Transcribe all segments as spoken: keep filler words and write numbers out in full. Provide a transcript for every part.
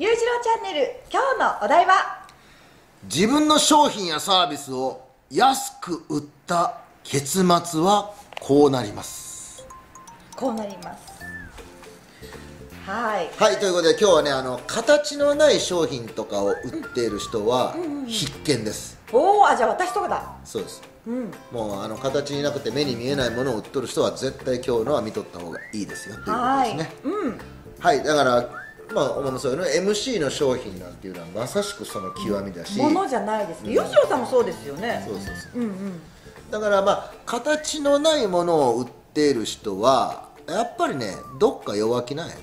ゆうじろうチャンネル、今日のお題は自分の商品やサービスを安く売った結末はこうなります。こうなります。はい、はい、ということで今日はね、あの形のない商品とかを売っている人は必見です。おお、あ、じゃあ私とかだそうです、うん、もうあの形になくて目に見えないものを売っとる人は絶対今日のは見とった方がいいですよということですね。はい、うん、はい、だからまあ、おもそういうの エムシー の商品なんていうのはまさしくその極みだし、ものじゃないですね。吉野さんもそうですよね。そうそうそう、うんうん、だからまあ形のないものを売っている人はやっぱりね、どっか弱気なんやね。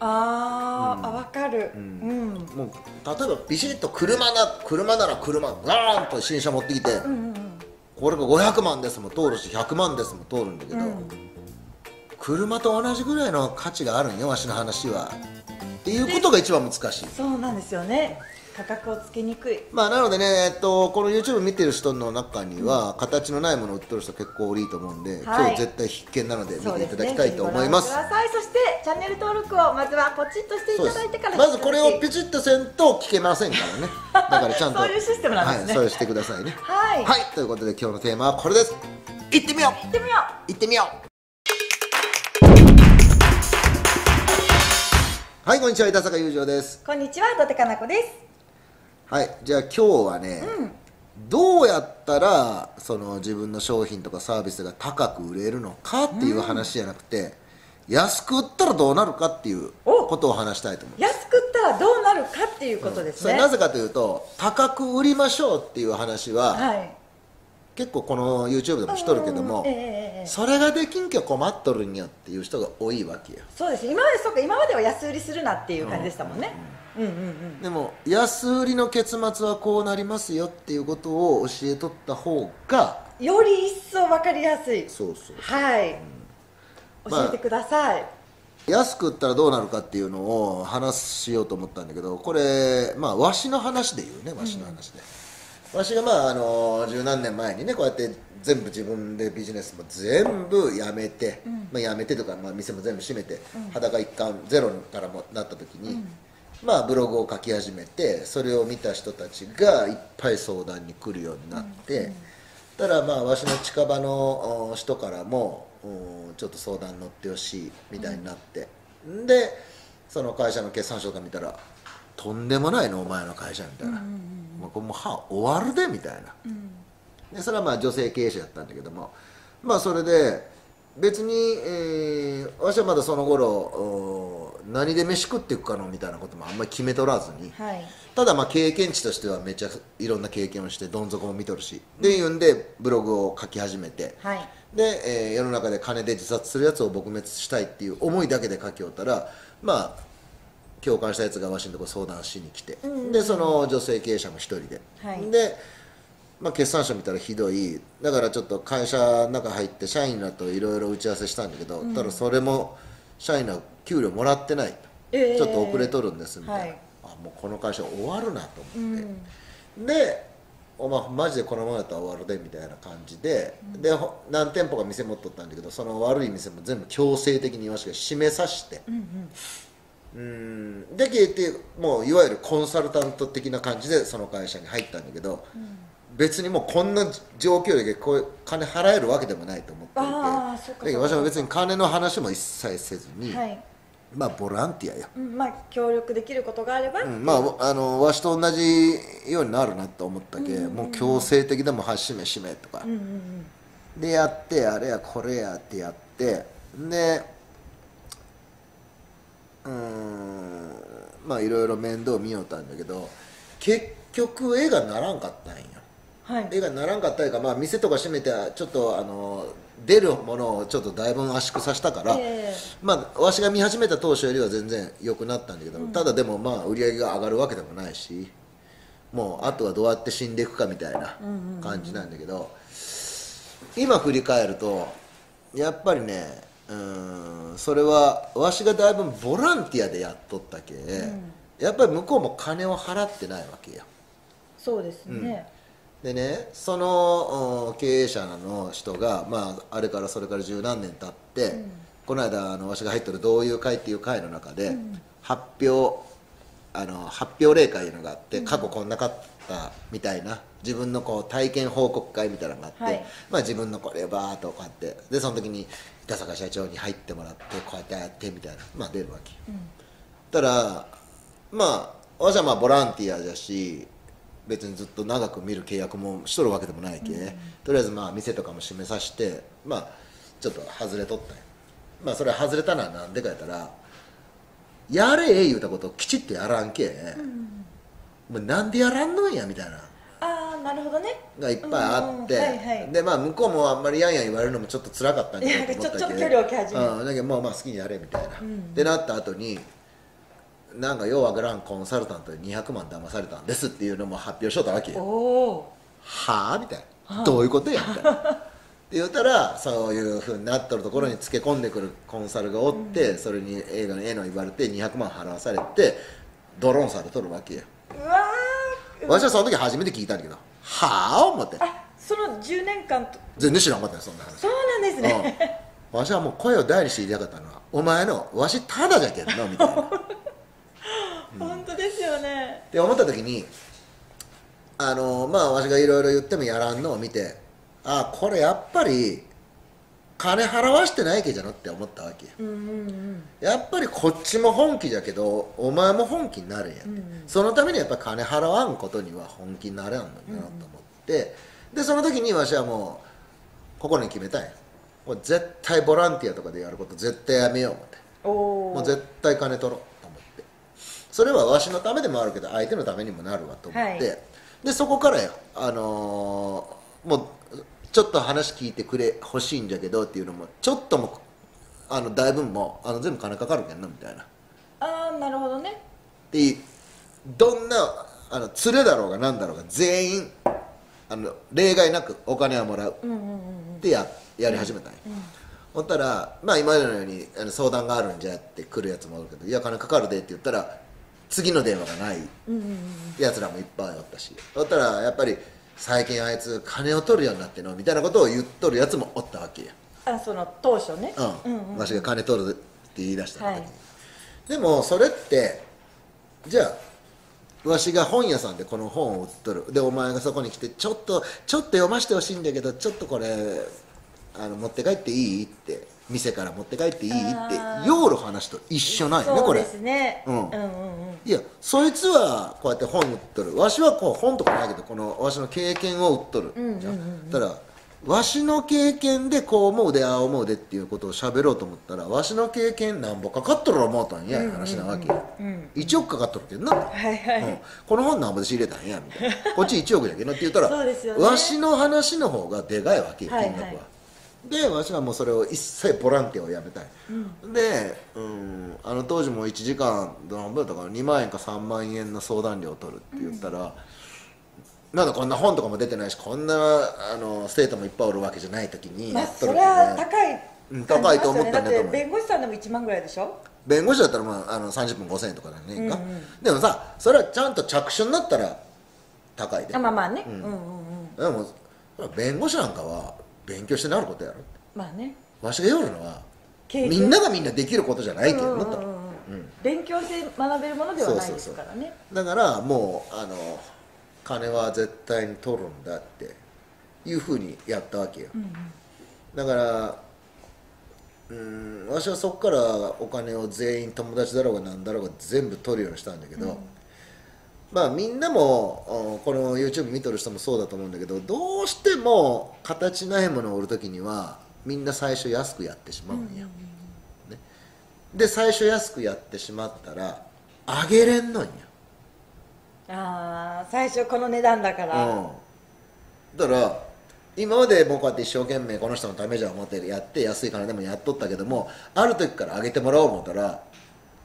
あ、うん、あ、分かる、うんうん、もう例えばビシッと車な車なら車ガーンと新車持ってきて、これがごひゃくまんですも通るしひゃくまんですも通るんだけど、うん、車と同じぐらいの価値があるんよ、わしの話は。っていうことが一番難しい。そうなんですよね。価格をつけにくい。まあなのでね、えっとこの YouTube 見てる人の中には、うん、形のないものを売ってる人結構多いと思うんで、はい、今日絶対必見なので見ていただきたいと思います。そうですね、ご覧ください。そしてチャンネル登録をまずはポチッとしていただいてから、まずこれをピチッとせんと聞けませんからね。だからちゃんとそういうシステムなんですね。はい、そうしてくださいね。はい、はい、ということで今日のテーマはこれです。行ってみよう。行ってみよう。行ってみよう。はい、こんにちは、板坂裕二です。こんにちは、土手かな子です。はい、じゃあ今日はね、うん、どうやったらその自分の商品とかサービスが高く売れるのかっていう話じゃなくて、うん、安く売ったらどうなるかっていうことを話したいと思います。安く売ったらどうなるかっていうことですね、うん、それなぜかというと、高く売りましょうっていう話は、はい、結構この YouTube でもしとるけども、それができんきゃ困っとるんやっていう人が多いわけや。そうですね、今まで。そうか、今までは安売りするなっていう感じでしたもんね。でも安売りの結末はこうなりますよっていうことを教えとった方がより一層分かりやすい。そうそう、はい、教えてください。安く売ったらどうなるかっていうのを話しようと思ったんだけど、これまあわしの話で言うね、わしの話で、うん、わしがまああの十何年前にね、こうやって全部自分でビジネスも全部やめて、うん、まあやめてとか、まあ、店も全部閉めて、うん、裸一貫ゼロからもなった時に、うん、まあブログを書き始めて、それを見た人たちがいっぱい相談に来るようになって、うんうん、ただまあわしの近場の人からもちょっと相談乗ってほしいみたいになって、うん、でその会社の決算書とか見たら「とんでもないのお前の会社」みたいな「もう歯終わるで」みたいな。うん、でそれはまあ女性経営者だったんだけども、まあそれで別に、えー、わしはまだその頃何で飯食っていくかのみたいなこともあんまり決めとらずに、はい、ただまあ経験値としてはめちゃいろんな経験をして、どん底も見とるし、うん、でいうんでブログを書き始めて、はい、で、えー、世の中で金で自殺するやつを撲滅したいっていう思いだけで書きおったら、まあ共感したやつがわしのとこ相談しに来て、うん、でその女性経営者も一人で、はい、でまあ決算書見たらひどい。だからちょっと会社の中入って社員らといろいろ打ち合わせしたんだけど、うん、ただそれも社員ら給料もらってない、えー、ちょっと遅れとるんですみたいな、はい、あ、もうこの会社終わるなと思って、うん、でお前マジでこのままだったら終わるでみたいな感じで、うん、で何店舗か店持っとったんだけど、その悪い店も全部強制的にわしが閉めさして、うんうんうん、で消えて、もういわゆるコンサルタント的な感じでその会社に入ったんだけど、うん、別にもうこんな状況でこう金払えるわけでもないと思っていて、私も別に金の話も一切せずに、はい、まあボランティアや、うん、まあ協力できることがあれば、うん、まああのわしと同じようになるなと思ったけ、もう強制的でも「はしめしめ」とかでやって、あれやこれやってやって、でうーん、まあいろいろ面倒見ようたんだけど、結局絵がならんかったんや。はい、絵がならんかったりか、まあ、店とか閉めてちょっとあの出るものをちょっとだいぶ圧縮させたから、えー、まあ、わしが見始めた当初よりは全然良くなったんだけど、うん、ただでもまあ売り上げが上がるわけでもないし、もうあとはどうやって死んでいくかみたいな感じなんだけど、今振り返るとやっぱりね、うーん、それはわしがだいぶボランティアでやっとったけ、うん、やっぱり向こうも金を払ってないわけや。そうですね、うん、でね、その経営者の人が、まあ、あれからそれから十何年経って、うん、この間あのわしが入ってる「どういう会」っていう会の中で、うん、発表あの発表例会というのがあって、過去こんなかったみたいな自分のこう体験報告会みたいなのがあって、はい、まあ自分のこれバーっとこうやってでその時に板坂社長に入ってもらってこうやってやってみたいな、まあ、出るわけ、うん、ただまあ私はまあボランティアだし別にずっと長く見る契約もしとるわけでもないけ、うん、とりあえずまあ店とかも閉めさせて、まあ、ちょっと外れとったんや。まあそれ外れたのはなんでかやったらやれえ言うたことをきちっとやらんけ、うん、もうなんでやらんのんやみたいな、ああなるほどねがいっぱいあって、うんうんはいはい、でまあ向こうもあんまりやんやん言われるのもちょっと辛かったんだけどちょっと距離を置き始める、うん、だけどまあまあ好きにやれみたいな、うん、でなった後になんかようわからんコンサルタントににひゃくまん騙されたんですっていうのも発表しとったわけよ。おはあみたいな、どういうことやみたいなって言ったらそういうふうになっとるところにつけ込んでくるコンサルがおって、うん、それに映画の絵の言われてにひゃくまん払わされてドローンされとるわけよ。うわー、私はその時初めて聞いたんだけど、はあ思って、あそのじゅうねんかんと全然知らんかったよそんな話。そうなんですね、うん、私はもう声を大にして言いたかったのはお前のわしただじゃけんのみたいな、うん、本当ですよねって思った時にあのまあ私がいろいろ言ってもやらんのを見て、ああこれやっぱり金払わしてないけじゃなって思ったわけ、うんうんうん、やっぱりこっちも本気じゃけどお前も本気になるんや、うんうん、そのためにやっぱり金払わんことには本気になれんのかなと思って、うんうん、でその時にわしはもう心に決めたい、もう絶対ボランティアとかでやること絶対やめよう思って、もう絶対金取ろうと思って、それはわしのためでもあるけど相手のためにもなるわと思って、はい、でそこからよ、あのー、もうちょっと話聞いてくれ欲しいんじゃけどっていうのもちょっともあの大分もあの全部金かかるけんなみたいな、ああなるほどねで、どんなあの連れだろうが何だろうが全員あの例外なくお金はもらうってやり始めたんや、うんうんうん、ほったらまあ今までのようにあの相談があるんじゃって来るやつもおるけど、いや金かかるでって言ったら次の電話がないやつらもいっぱいおったし、ほったらやっぱり最近あいつ金を取るようになってのみたいなことを言っとるやつもおったわけや。あその当初ね、うん、うんうん、わしが金取るって言い出した時に、はい、でもそれってじゃあわしが本屋さんでこの本を売っとるでお前がそこに来てちょっとちょっと読ませてほしいんだけどちょっとこれあの持って帰っていいって店から持って帰っていいってヨーロ話と一緒なんよねこれ。そうですね、うんうんうんうん、いやそいつはこうやって本売っとる、わしはこう本とかないけどこのわしの経験を売っとる、うんうんうんうん、ただわしの経験でこう思うでああ思うでっていうことを喋ろうと思ったらわしの経験なんぼかかっとると思うたんや、うんうんうん、話なわけ、うんうん、いちおくかかっとるけどな、はいはいうん、この本なんぼで仕入れたんやみたいなこっちいちおくだけどって言ったらそうですよね、わしの話の方がでかいわけよ金額は、はいはい、でわしはもうそれを一切ボランティアをやめたい、うん、で、うん、あの当時もいちじかん何分だからにまん円かさんまんえんの相談料を取るって言ったら、うん、なんかこんな本とかも出てないしこんなあの生徒もいっぱいおるわけじゃない時にやっとるけど、ね、まあ、それは高い、うん、高いと思ったんだと思う、だって弁護士さんでもいちまんぐらいでしょ、弁護士だったら、まあ、あのさんじゅっぷんごせんえんとかだね、うんうん、でもさそれはちゃんと着手になったら高いで、あまあまあね、うんうんうんうん、でも弁護士なんかは勉強してなることやろって、まあね、わしが言うのはみんながみんなできることじゃないけど、うんうんうん、勉強して学べるものではないですからね、そうそうそう、だからもうあの金は絶対に取るんだっていうふうにやったわけよ、うんうん、だからうーんわしはそこからお金を全員友達だろうが何だろうが全部取るようにしたんだけど、うんまあ、みんなもこの YouTube 見とる人もそうだと思うんだけど、どうしても形ないものを売るときにはみんな最初安くやってしまうんや、ね、で最初安くやってしまったら上げれんのんや、あ最初この値段だから、うん、だから今まで僕は一生懸命この人のためじゃ思ってやって安い金でもやっとったけども、ある時から上げてもらおう思ったら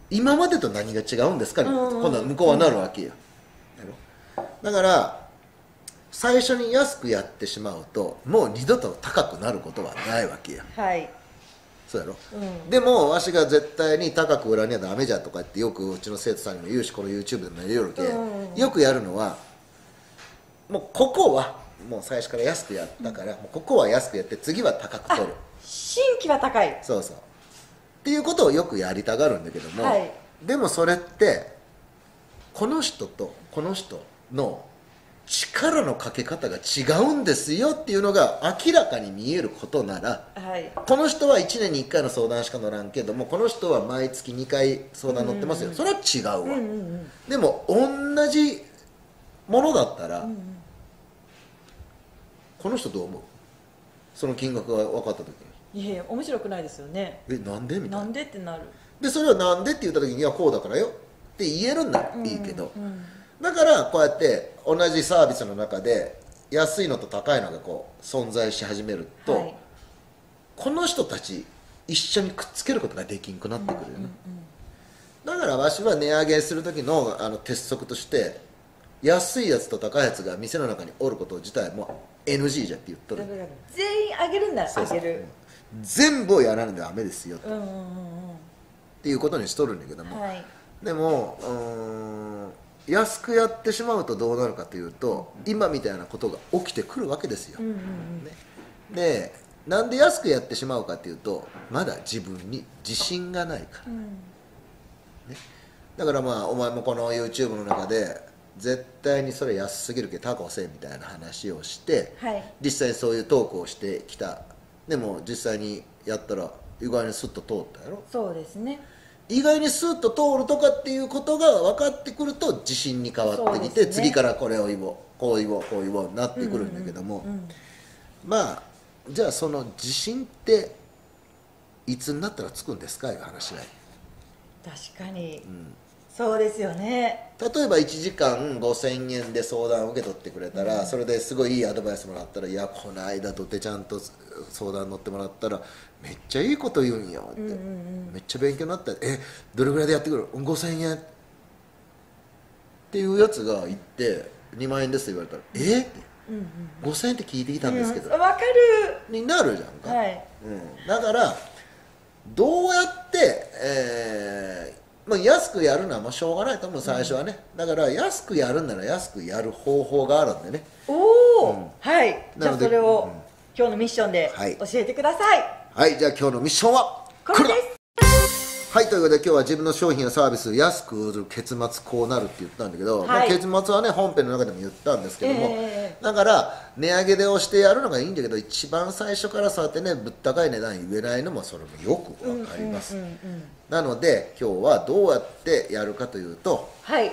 今までと何が違うんですかね、うんうん、今度は向こうはなるわけよ、うん、だから最初に安くやってしまうともう二度と高くなることはないわけや、はいそうやろ、うん、でもわしが絶対に高く売らにはダメじゃとかってよくうちの生徒さんにも言うしこの YouTube でもやるよるけ、うん、よくやるのはもうここはもう最初から安くやったから、うん、もうここは安くやって次は高く取る、新規は高いそうそうっていうことをよくやりたがるんだけども、はい、でもそれってこの人とこの人の力のかけ方が違うんですよっていうのが明らかに見えることなら、はい、この人はいちねんにいっかいの相談しか乗らんけども、この人は毎月にかい相談乗ってますよ、それは違うわ、うんうん、でも同じものだったら、うんうん、この人どう思う？その金額が分かった時に、いや面白くないですよね。え、なんでみたいな、なんでってなる。でそれはなんでって言った時にはこうだからよって言えるんならいいけど、うんうん、だからこうやって同じサービスの中で安いのと高いのがこう存在し始めると、はい、この人たち一緒にくっつけることができんくなってくるよね。だからわしは値上げする時のあの鉄則として、安いやつと高いやつが店の中におること自体も エヌジー じゃって言っとる。だから全員あげるんならあげる、全部をやらないとダメですよと、っていうことにしとるんだけども、はい、でもうーん、安くやってしまうとどうなるかというと、今みたいなことが起きてくるわけですよ。でなんで安くやってしまうかというと、まだ自分に自信がないから、うんね、だからまあお前もこの YouTube の中で絶対にそれ安すぎるけど高せみたいな話をして、はい、実際にそういうトークをしてきた。でも実際にやったら意外にスッと通ったやろ。そうですね、意外にスーッと通るとかっていうことが分かってくると自信に変わってきて、ね、次からこれを言おうこう言おうこう言おうになってくるんだけども、まあじゃあその自信っていつになったらつくんですかいう話が。確かに、うん、そうですよね。例えばいちじかんごせんえんで相談を受け取ってくれたら、うん、それですごいいいアドバイスもらったら「いやこの間土手ちゃんと相談乗ってもらったらめっちゃいいこと言うんよ」って。めっちゃ勉強になった。えどれぐらいでやってくるごせんえんっていうやつが行ってにまんえんですって言われたら、えって、うん、ごせんえんって聞いてきたんですけど、わ、うん、かるになるじゃんか、はい、うん、だからどうやって、えーまあ、安くやるのはまあしょうがないと思う最初はね、うん、だから安くやるなら安くやる方法があるんでね。おお、うん、はい、じゃあそれを、うん、今日のミッションで教えてください。はい、はい、じゃあ今日のミッションはこれです。はい、ということで今日は自分の商品やサービスを安く売る結末こうなるって言ったんだけど、はい、まあ結末はね本編の中でも言ったんですけども、えー、だから値上げでをしてやるのがいいんだけど、一番最初からそうやってねぶったかい値段言えないのもそれもよく分かります。なので今日はどうやってやるかというと、はい、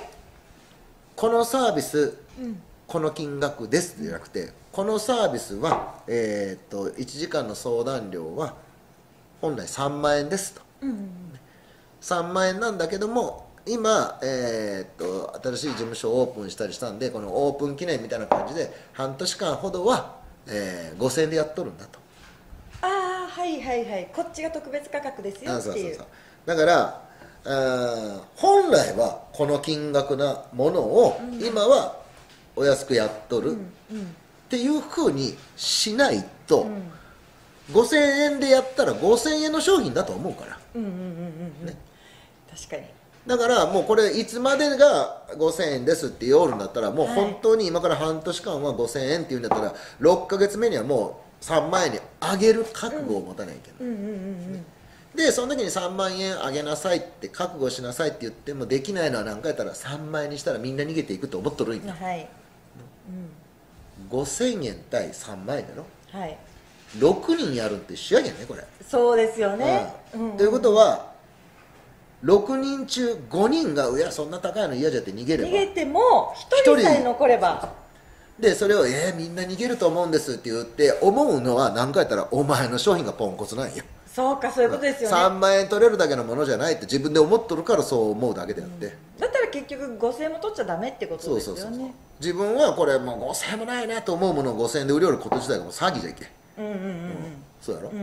このサービス、うん、この金額ですじゃなくて、このサービスは、えー、といちじかんの相談料は本来さんまんえんですと。うんうんさんまんえんなんだけども、今、えー、っと新しい事務所をオープンしたりしたんで、このオープン記念みたいな感じで半年間ほどは、えー、ごせんえんでやっとるんだと。ああはいはいはい、こっちが特別価格ですよっていう。そうそうそう、だから本来はこの金額なものを今はお安くやっとるっていうふうにしないと、うんうん、ごせんえんでやったらごせんえんの商品だと思うから。うんうんうんうん、ね、確かに。だからもうこれいつまでがごせんえんですって言おるんだったら、もう本当に今から半年間はごせんえんって言うんだったらろっかげつめにはもうさんまんえんに上げる覚悟を持たないといけない。でその時にさんまんえん上げなさいって覚悟しなさいって言ってもできないのは何回やったらさんまんえんにしたらみんな逃げていくと思っとるんや、はい、うん、ごせんえん対さんまんえんだろ、はい、ろくにんやるって一緒やけんねこれ。そうですよね、ということはろくにん中ごにんが「いやそんな高いの嫌じゃ」って逃げれば、逃げてもひとりさえ残れば、でそれを「えー、みんな逃げると思うんです」って言って思うのは何回やったらお前の商品がポンコツなんよ。そうか、そういうことですよね。さんまんえん取れるだけのものじゃないって自分で思っとるからそう思うだけであって、うん、だったら結局ごせんえんも取っちゃダメってことですよね。そうそうそう、自分はこれもうごせんえんもないなと思うものをごせんえんで売り寄ること自体がもう詐欺じゃいけん。そうやろ、う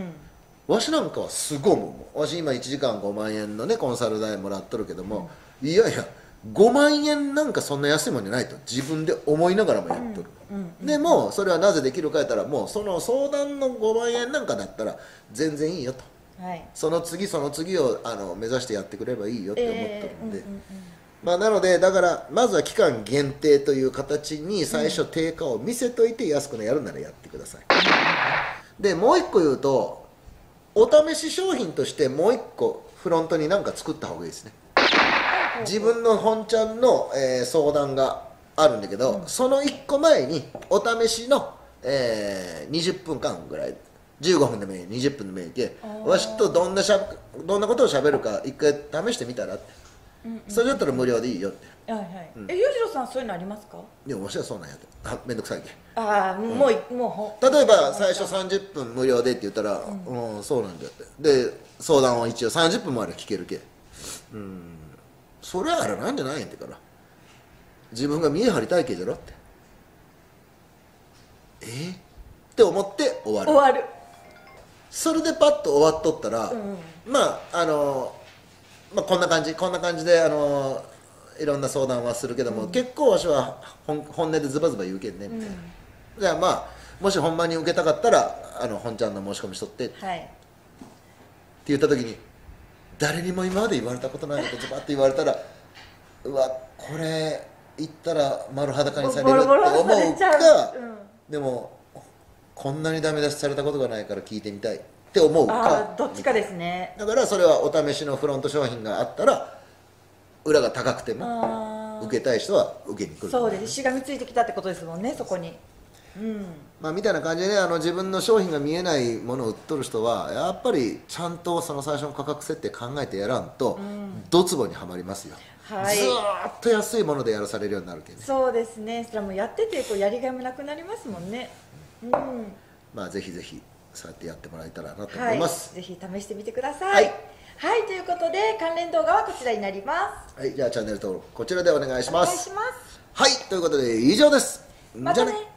ん、わしなんかはすごいもん。わし今いちじかんごまんえんのねコンサル代もらっとるけども、うん、いやいやごまんえんなんかそんな安いもんじゃないと自分で思いながらもやっとる。でもそれはなぜできるかやったら、もうその相談のごまんえんなんかだったら全然いいよと、はい、その次その次をあの目指してやってくればいいよって思っとるんで、まあなのでだからまずは期間限定という形に最初定価を見せといて、安くのやるならやってください。でもう一個言うと、お試し商品としてもう一個フロントに何か作った方がいいですね。自分の本ちゃんの、えー、相談があるんだけど、うん、そのいっこまえにお試しの、えー、にじゅっぷんかんぐらいじゅうごふんでもいいにじゅっぷんでもいいけわしとどんなしゃどんなことをしゃべるか一回試してみたらって、うん、それだったら無料でいいよって。え、裕次郎さんそういうのありますか？いや、わしはそうなんやと。あ、めんどくさいけ。ああ、もうもう例えば最初さんじゅっぷん無料でって言ったら、うん、そうなんだって。で、相談を一応さんじゅっぷんもあれば聞けるけ。うん、それはあれなんじゃないんってから。自分が見え張りたいけじゃろって。えー、って思って終わる。終わる。それでパッと終わっとったら、うん、まああのまあこんな感じこんな感じであの。いろんな相談はするけども、うん、結構わしは本音でズバズバ言うけんねみたいな、うん、じゃあまあもしほんまに受けたかったらあの本ちゃんの申し込みしとって、はい、って言った時に誰にも今まで言われたことないことズバッと言われたらうわこれ言ったら丸裸にされるって思うか、うん、でもこんなにダメ出しされたことがないから聞いてみたいって思うかどっちかですね。だからそれはお試しのフロント商品があったら裏が高くても受けたい人は受けに来る、ね、そうです。しがみついてきたってことですもんね、そこに、うん、まあみたいな感じでね、あの自分の商品が見えないものを売っとる人はやっぱりちゃんとその最初の価格設定考えてやらんと、うん、ドツボにはまりますよ、はい、ずーっと安いものでやらされるようになるけど、ね、そうですね。それはもうやっててこうやりがいもなくなりますもんね、うんうん、まあぜひぜひそうやってやってもらえたらなと思います、はい、ぜひ試してみてください、はいはい。ということで関連動画はこちらになります。はい、じゃあチャンネル登録こちらでお願いします。お願いします。はい、ということで以上です。またね。